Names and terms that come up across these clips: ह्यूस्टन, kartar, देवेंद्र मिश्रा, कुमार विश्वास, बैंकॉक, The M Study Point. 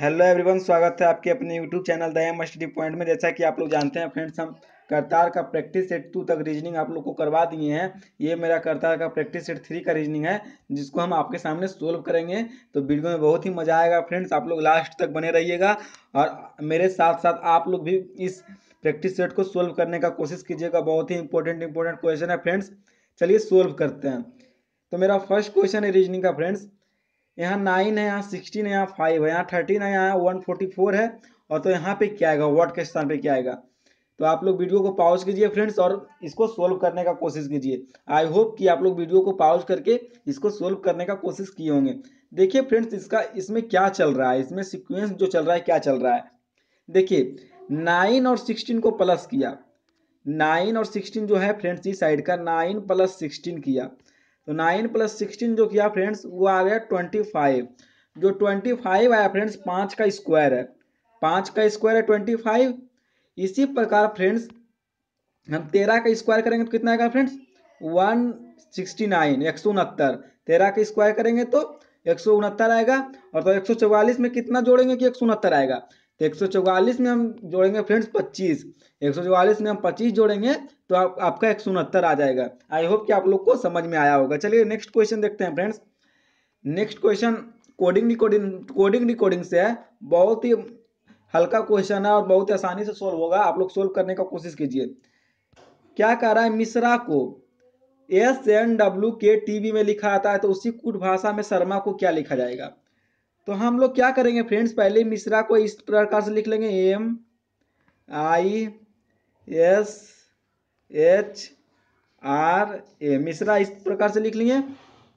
Hello everyone, स्वागत है आपके अपने YouTube channel the M study point में। जैसा कि आप लोग जानते हैं फ्रेंड्स, हम करतार का प्रैक्टिस सेट 2 तक रीजनिंग आप लोग को करवा दिए हैं। ये मेरा करतार का प्रैक्टिस सेट 3 का रीजनिंग है, जिसको हम आपके सामने सोल्व करेंगे। तो वीडियो में बहुत ही मजा आएगा फ्रेंड्स, आप लोग लास्ट तक बने रहिएगा और मेरे साथ साथ आप लोग भी इस प्रैक्टिस सेट को सोल्व करने का कोशिश कीजिएगा। बहुत ही इंपॉर्टेंट क्वेश्चन है फ्रेंड्स, चलिए सोल्व करते हैं। तो मेरा फर्स्ट क्वेश्चन है रीजनिंग का फ्रेंड्स। यहाँ 9 है, यहाँ 16 है, यहाँ 5 है, यहाँ 13 है, यहाँ 144 है। और तो यहाँ पे क्या आएगा, व्हाट के स्थान पे क्या आएगा? तो आप लोग वीडियो को पॉज कीजिए फ्रेंड्स और इसको सोल्व करने का कोशिश कीजिए। आई होप कि आप लोग वीडियो को पॉज करके इसको सोल्व करने का कोशिश किए होंगे। देखिए फ्रेंड्स, इसमें क्या चल रहा है, इसमें सिक्वेंस जो चल रहा है क्या चल रहा है। देखिए 9 और 16 को प्लस किया, 9 और 16 जो है फ्रेंड्स इस साइड का, 9 + 16 किया। तो 9 + 16 जो किया फ्रेंड्स वो आ गया 25। जो 25 आया फ्रेंड्स 5 का स्क्वायर है, 5 का स्क्वायर है 25। इसी प्रकार फ्रेंड्स हम 13 का स्क्वायर करेंगे तो कितना आएगा फ्रेंड्स, 169, 169। 13 का स्क्वायर करेंगे तो 169 आएगा। और तो 144 में कितना जोड़ेंगे कि 169 आएगा। तो 144 में हम जोड़ेंगे फ्रेंड्स 25, 144 में हम 25 जोड़ेंगे तो आपका 169 आ जाएगा। आई होप कि आप लोग को समझ में आया होगा। चलिए नेक्स्ट क्वेश्चन देखते हैं फ्रेंड्स। नेक्स्ट क्वेश्चन कोडिंग से है, बहुत ही हल्का क्वेश्चन है और बहुत आसानी से सोल्व होगा। आप लोग सोल्व करने का कोशिश कीजिए। क्या कह रहा है, मिश्रा को SNWK TV में लिखा आता है तो उसी कूट भाषा में शर्मा को क्या लिखा जाएगा। तो हम लोग क्या करेंगे फ्रेंड्स, पहले मिश्रा को इस प्रकार से लिख लेंगे, MISHRA मिश्रा इस प्रकार से लिख लेंगे।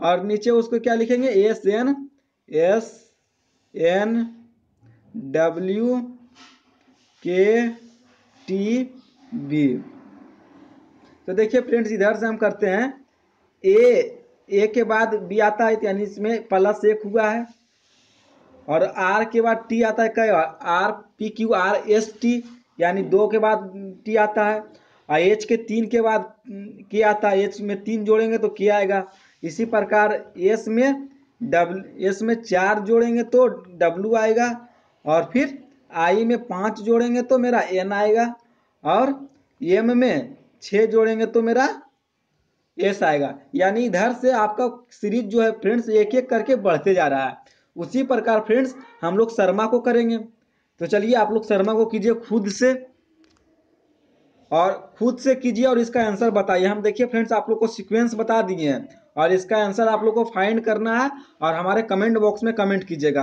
और नीचे उसको क्या लिखेंगे, SNWKTB। तो देखिए फ्रेंड्स, इधर से हम करते हैं A के बाद B आता है यानी इसमें प्लस 1 हुआ है। और R के बाद T आता है, क्या RPQRST यानी 2 के बाद T आता है। और H के 3 के बाद K आता है, H में 3 जोड़ेंगे तो K आएगा। इसी प्रकार S में 4 जोड़ेंगे तो W आएगा। और फिर I में 5 जोड़ेंगे तो मेरा N आएगा। और M में 6 जोड़ेंगे तो मेरा S आएगा। यानी इधर से आपका सीरीज जो है फ्रेंड्स एक एक करके बढ़ते जा रहा है। उसी प्रकार फ्रेंड्स हम लोग शर्मा को करेंगे। तो चलिए आप लोग शर्मा को कीजिए खुद से कीजिए और इसका आंसर बताइए। हम देखिए फ्रेंड्स आप लोग को सीक्वेंस बता दिए हैं और इसका आंसर आप लोग को फाइंड करना है और हमारे कमेंट बॉक्स में कमेंट कीजिएगा।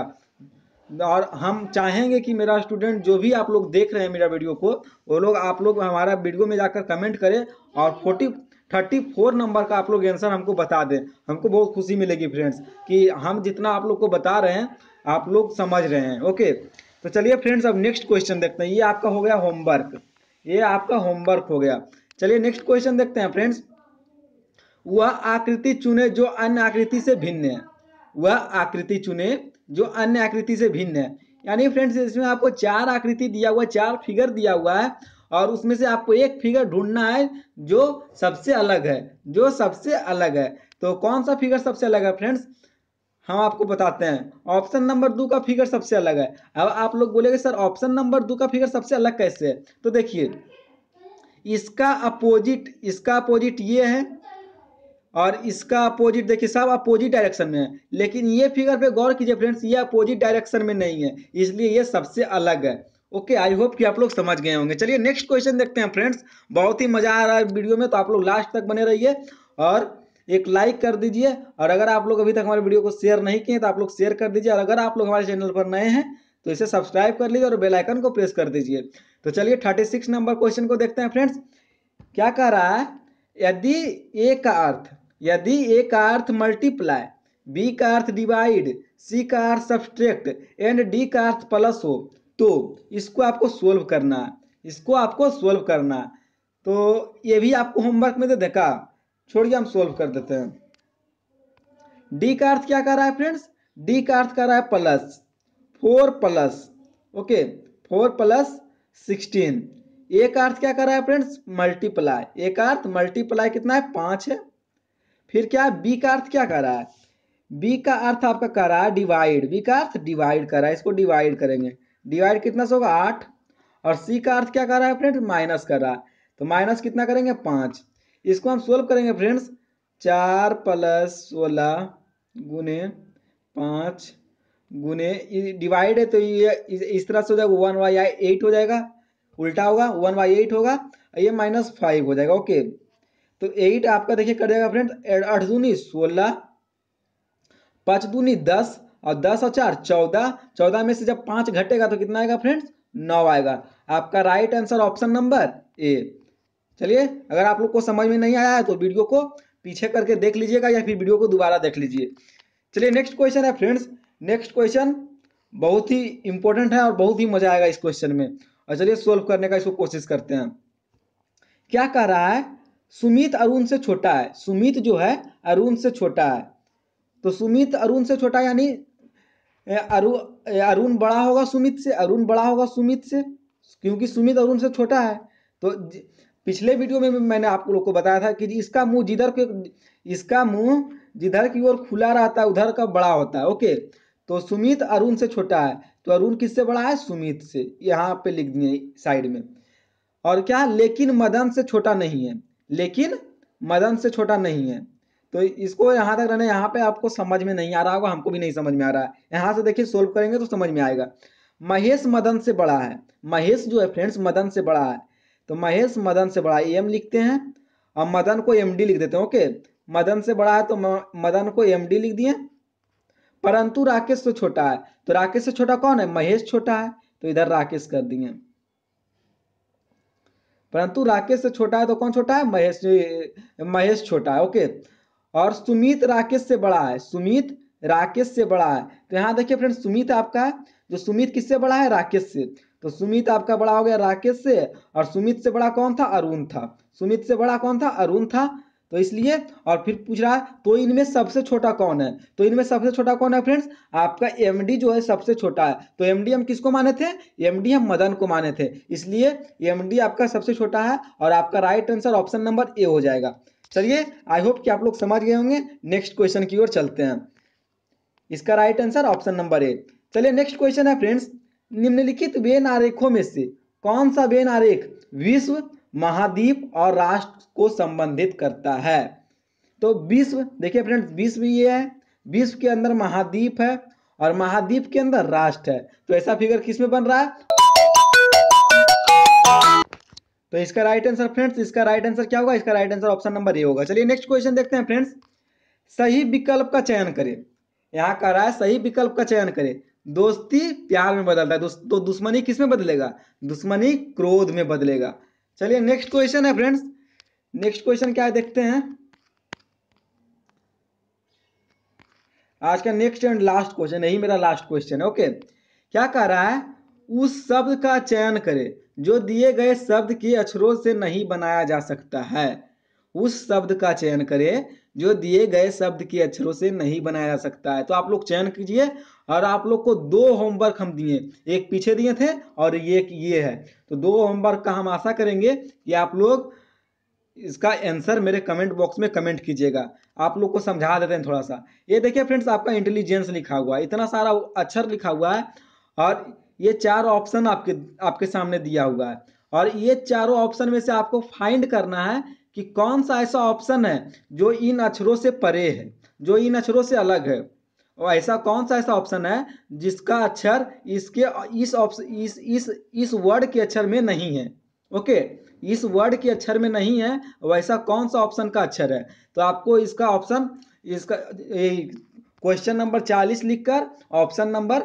और हम चाहेंगे कि मेरा स्टूडेंट जो भी आप लोग देख रहे हैं मेरा वीडियो को, वो लोग आप लोग हमारा वीडियो में जाकर कमेंट करें और 34 नंबर का आप लोग आंसर हमको बता दें। हमको बहुत खुशी मिलेगी फ्रेंड्स कि हम जितना आप लोग को बता रहे हैं आप लोग समझ रहे हैं। ओके, तो चलिए फ्रेंड्स अब नेक्स्ट क्वेश्चन देखते हैं। ये आपका हो गया होमवर्क, ये आपका होमवर्क हो गया। चलिए नेक्स्ट क्वेश्चन देखते हैं फ्रेंड्स। वह आकृति चुने जो अन्य आकृति से भिन्न है, वह आकृति चुने जो अन्य आकृति से भिन्न है। यानी फ्रेंड्स इसमें आपको 4 आकृति दिया हुआ है, 4 फिगर दिया हुआ है और उसमें से आपको एक फिगर ढूंढना है जो सबसे अलग है, जो सबसे अलग है। तो कौन सा फिगर सबसे अलग है फ्रेंड्स, हम आपको बताते हैं। ऑप्शन नंबर 2 का फिगर सबसे अलग है। अब आप लोग बोलेंगे सर ऑप्शन नंबर 2 का फिगर सबसे अलग कैसे है। तो देखिए इसका अपोजिट ये है और इसका अपोजिट, देखिए सब अपोजिट डायरेक्शन में है। लेकिन ये फिगर पे गौर कीजिए फ्रेंड्स, ये अपोजिट डायरेक्शन में नहीं है, इसलिए ये सबसे अलग है। ओके, आई होप कि आप लोग समझ गए होंगे। चलिए नेक्स्ट क्वेश्चन देखते हैं फ्रेंड्स। बहुत ही मजा आ रहा है वीडियो में, तो आप लोग लास्ट तक बने रहिए और एक लाइक कर दीजिए। और अगर आप लोग अभी तक हमारे वीडियो को शेयर नहीं किए तो आप लोग शेयर कर दीजिए। और अगर आप लोग हमारे चैनल पर नए हैं तो इसे सब्सक्राइब कर लीजिए और बेल आइकन को प्रेस कर दीजिए। तो चलिए 36 नंबर क्वेश्चन को देखते हैं फ्रेंड्स। क्या कह रहा है, यदि ए का अर्थ मल्टीप्लाई, बी का अर्थ डिवाइड, सी का अर्थ सब्सट्रैक्ट एंड डी का अर्थ प्लस हो तो इसको आपको सोल्व करना है, इसको आपको सोल्व करना है। तो ये भी आपको होमवर्क में तो देखा, छोड़िए हम सोल्व कर देते हैं। डी का अर्थ क्या कर रहा है फ्रेंड्स, डी का अर्थ कर रहा है प्लस 4+, ओके 4+16। ए का अर्थ क्या कर रहा है फ्रेंड्स, मल्टीप्लाई, ए का अर्थ मल्टीप्लाई कितना है 5 है। फिर क्या बी का अर्थ क्या कर रहा है, बी का अर्थ आपका करा डिवाइड, बी का अर्थ डिवाइड करा, इसको डिवाइड करेंगे, डिवाइड कितना से होगा 8, और सी का अर्थ क्या करा है फ्रेंड्स माइनस करा, तो माइनस कितना करेंगे 5। इसको हम सोल्व करेंगे फ्रेंड्स 4 + 16 गुने 5 गुने डिवाइड है तो ये इस तरह से हो जाएगा 1/8 हो जाएगा, उल्टा होगा 1/8 होगा, ये -5 हो जाएगा। ओके तो 8 आपका देखिए कर जाएगा फ्रेंड 8 दूनी 16, 5 दूनी 10 और 10 और 4 14, 14 में से जब 5 घटेगा तो कितना आएगा फ्रेंड्स 9 आएगा। आपका right answer option number A. चलिए अगर आप लोग को समझ में नहीं आया है तो वीडियो को पीछे करके देख लीजिएगा या फिर वीडियो को दोबारा देख लीजिए। चलिए नेक्स्ट क्वेश्चन है फ्रेंड्स, नेक्स्ट क्वेश्चन बहुत ही इंपॉर्टेंट है और बहुत ही मजा आएगा इस क्वेश्चन में, और चलिए सोल्व करने का इसको कोशिश करते हैं। क्या कह रहा है सुमित अरुण से छोटा है, सुमित जो है अरुण से छोटा है, तो सुमित अरुण से छोटा यानी अरुण बड़ा होगा सुमित से, अरुण बड़ा होगा सुमित से क्योंकि सुमित अरुण से छोटा है। तो पिछले वीडियो में मैंने आप लोग को बताया था कि इसका मुंह जिधर की ओर खुला रहता है उधर का बड़ा होता है। ओके तो सुमित अरुण से छोटा है तो अरुण किससे बड़ा है सुमित से, यहाँ पे लिख दिए साइड में। और क्या लेकिन मदन से छोटा नहीं है, लेकिन मदन से छोटा नहीं है, तो इसको यहाँ तक रहने, यहाँ पे आपको समझ में नहीं आ रहा होगा, हमको भी नहीं समझ में आ रहा है, यहाँ से देखिए सोल्व करेंगे तो समझ में आएगा। महेश मदन से बड़ा है, महेश जो है फ्रेंड्स मदन से बड़ा है, तो महेश मदन से बड़ा एम लिखते हैं और मदन को एम डी लिख देते हैं। ओके मदन से बड़ा है तो मदन को एम डी लिख दिए। परंतु राकेश से छोटा है, तो राकेश से छोटा कौन है महेश छोटा है, तो इधर राकेश कर दिए। परंतु राकेश से छोटा है तो कौन छोटा है महेश, महेश छोटा है। ओके और सुमित राकेश से बड़ा है, सुमित राकेश से बड़ा है, तो यहाँ देखिए फ्रेंड्स सुमित आपका है, जो सुमित किससे बड़ा है राकेश से, तो सुमित आपका बड़ा हो गया राकेश से, और सुमित से बड़ा कौन था अरुण था, सुमित से बड़ा कौन था अरुण था, तो इसलिए। और फिर पूछ रहा है तो इनमें सबसे छोटा कौन है, तो इनमें सबसे छोटा कौन है फ्रेंड्स आपका एमडी जो है सबसे छोटा है, तो एमडी हम किसको माने थे, एमडी हम मदन को माने थे, इसलिए एमडी आपका सबसे छोटा है और आपका right answer option number A हो जाएगा। चलिए आई होप कि आप लोग समझ गए होंगे, नेक्स्ट क्वेश्चन की ओर चलते हैं, इसका right answer option number A. चलिए नेक्स्ट क्वेश्चन है फ्रेंड्स, निम्नलिखित वेन आरेखों में से कौन सा वेन आरेख विश्व महाद्वीप और राष्ट्र को संबंधित करता है, तो विश्व देखिए फ्रेंड्स विश्व ये है, विश्व के अंदर महाद्वीप है और महाद्वीप के अंदर राष्ट्र है, तो ऐसा फिगर किस में बन रहा है, तो इसका राइट आंसर फ्रेंड्स, इसका राइट आंसर क्या होगा, इसका right answer option number A होगा। चलिए नेक्स्ट क्वेश्चन देखते हैं फ्रेंड्स, सही विकल्प का चयन करें। यहाँ कह रहा है सही विकल्प का चयन करें। दोस्ती प्यार में बदलता है तो दुश्मनी किस में बदलेगा, दुश्मनी क्रोध में बदलेगा। चलिए नेक्स्ट क्वेश्चन है फ्रेंड्स, नेक्स्ट क्वेश्चन क्या है देखते हैं, आज का नेक्स्ट एंड लास्ट क्वेश्चन, यही मेरा लास्ट क्वेश्चन है। ओके क्या कह रहा है उस शब्द का चयन करें जो दिए गए शब्द के अक्षरों से नहीं बनाया जा सकता है, उस शब्द का चयन करें जो दिए गए शब्द के अक्षरों से नहीं बनाया जा सकता है। तो आप लोग चयन कीजिए, और आप लोग को 2 होमवर्क हम दिए, एक पीछे दिए थे और एक ये है, तो 2 होमवर्क का हम आशा करेंगे कि आप लोग इसका आंसर मेरे कमेंट बॉक्स में कमेंट कीजिएगा। आप लोग को समझा देते हैं थोड़ा सा, ये देखिए फ्रेंड्स आपका इंटेलिजेंस लिखा हुआ है, इतना सारा अक्षर लिखा हुआ है और ये 4 ऑप्शन आपके सामने दिया हुआ है, और ये चारों ऑप्शन में से आपको फाइंड करना है कि कौन सा ऐसा ऑप्शन है जो इन अक्षरों से परे है, जो इन अक्षरों से अलग है, और ऐसा कौन सा ऐसा ऑप्शन है जिसका अक्षर इस वर्ड के अक्षर में नहीं है। ओके इस वर्ड के अक्षर में नहीं है, वैसा कौन सा ऑप्शन का अक्षर है, तो आपको इसका ऑप्शन, इसका क्वेश्चन नंबर 40 लिखकर ऑप्शन नंबर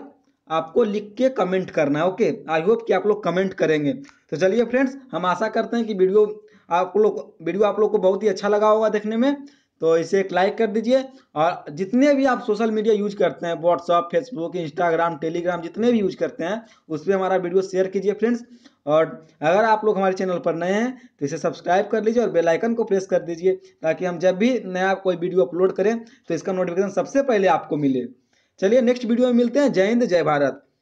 आपको लिख के कमेंट करना है। ओके आई होप कि आप लोग कमेंट करेंगे। तो चलिए फ्रेंड्स हम आशा करते हैं कि वीडियो आप लोग को बहुत ही अच्छा लगा होगा देखने में, तो इसे एक लाइक कर दीजिए, और जितने भी आप सोशल मीडिया यूज करते हैं व्हाट्सअप फेसबुक इंस्टाग्राम टेलीग्राम जितने भी यूज करते हैं उस पर हमारा वीडियो शेयर कीजिए फ्रेंड्स, और अगर आप लोग हमारे चैनल पर नए हैं तो इसे सब्सक्राइब कर लीजिए और बेल आइकन को प्रेस कर दीजिए, ताकि हम जब भी नया कोई वीडियो अपलोड करें तो इसका नोटिफिकेशन सबसे पहले आपको मिले। चलिए नेक्स्ट वीडियो में मिलते हैं, जय हिंद जय भारत।